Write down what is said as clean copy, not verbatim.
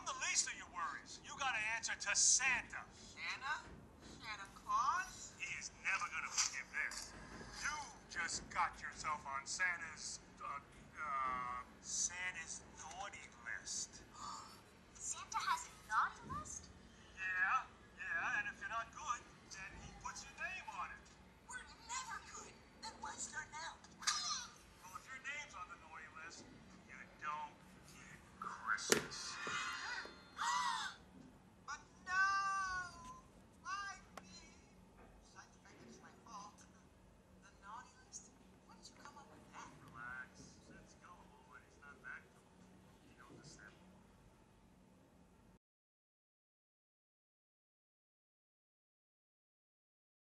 I'm the least of your worries. You gotta answer to Santa. Santa? Santa Claus? He is never gonna forgive this. You just got yourself on Santa's naughty list.